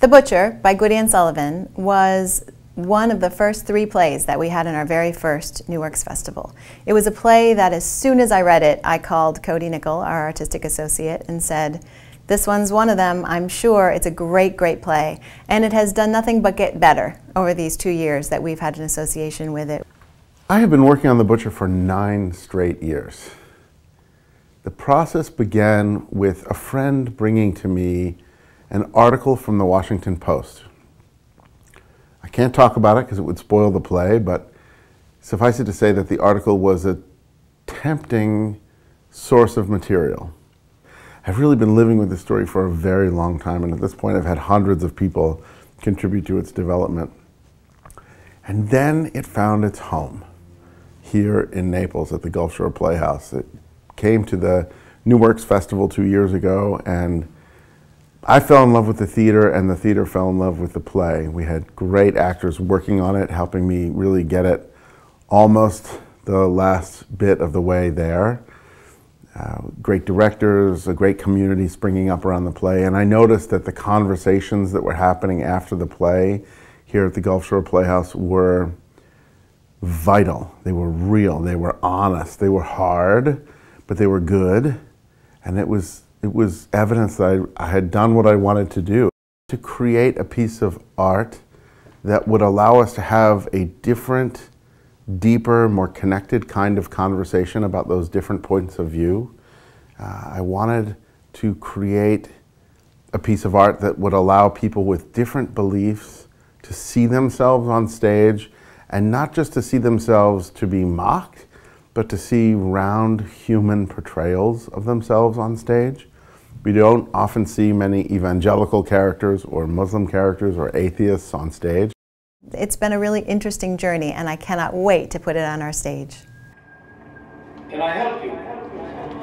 The Butcher by Gwydion Sullivan was one of the first three plays that we had in our very first New Works Festival. It was a play that as soon as I read it, I called Cody Nickel, our artistic associate, and said, "This one's one of them, I'm sure. It's a great, great play." And it has done nothing but get better over these 2 years that we've had an association with it. I have been working on The Butcher for 9 straight years. The process began with a friend bringing to me an article from the Washington Post. I can't talk about it because it would spoil the play, but suffice it to say that the article was a tempting source of material. I've really been living with this story for a very long time, and at this point I've had hundreds of people contribute to its development. And then it found its home here in Naples at the Gulfshore Playhouse. It came to the New Works Festival 2 years ago, and I fell in love with the theater, and the theater fell in love with the play. We had great actors working on it, helping me really get it almost the last bit of the way there. Great directors, a great community springing up around the play, and I noticed that the conversations that were happening after the play here at the Gulfshore Playhouse were vital. They were real, they were honest, they were hard, but they were good, and it was evidence that I had done what I wanted to do, to create a piece of art that would allow us to have a different, deeper, more connected kind of conversation about those different points of view. I wanted to create a piece of art that would allow people with different beliefs to see themselves on stage, and not just to see themselves to be mocked, but to see round human portrayals of themselves on stage. We don't often see many evangelical characters or Muslim characters or atheists on stage. It's been a really interesting journey, and I cannot wait to put it on our stage. Can I help you?